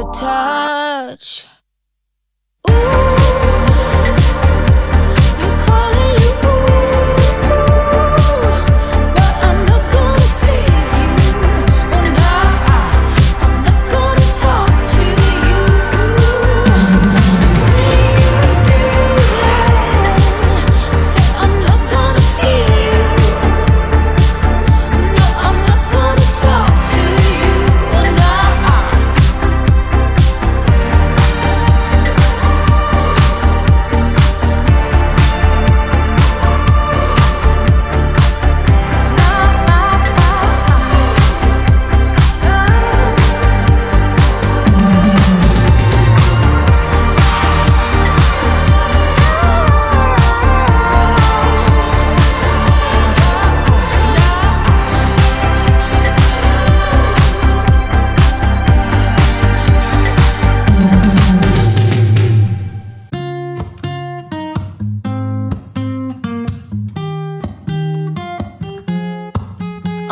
to touch.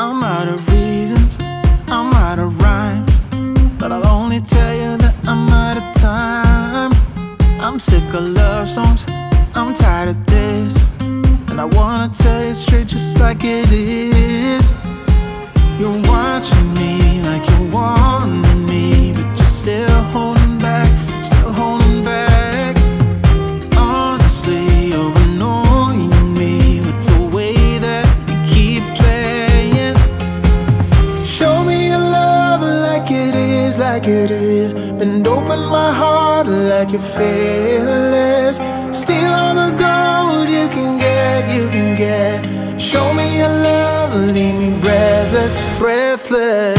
I'm out of reasons, I'm out of rhyme, but I'll only tell you that I'm out of time. I'm sick of love songs, I'm tired of this, and I wanna tell you straight just like it is. You're watching me like you're wanting me, but you're still holding back, still holding back. Honestly, you're annoying me with the way that you keep playing. Show me your love like it is, like it is, and open my heart like you're fearless. Steal all the gold you can get, you can get. Show me your love, leave me breathless, breathless.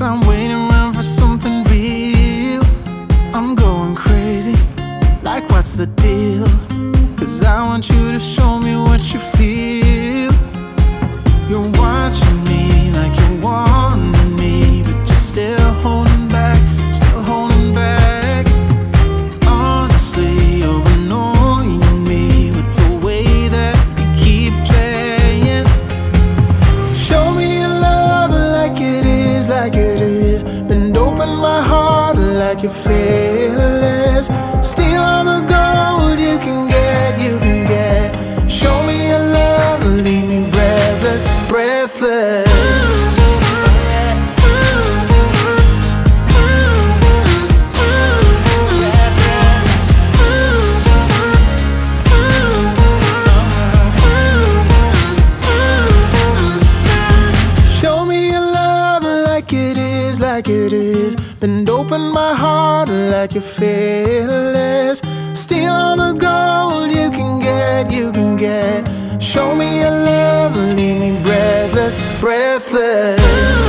I'm waiting around for something real. I'm going crazy, like what's the deal? 'Cause I want you to show me what you feel. You're watching me like you're wanting me, but you're still holding back, still holding back. Honestly, you're annoying me with the way that you keep playing. Show me your love like it is, like it is. My heart like you're fearless. Steal all the gold you can get, you can get. Show me your love and leave me breathless, breathless. And open my heart like you're fearless. Steal all the gold you can get, you can get. Show me your love and leave me breathless, breathless.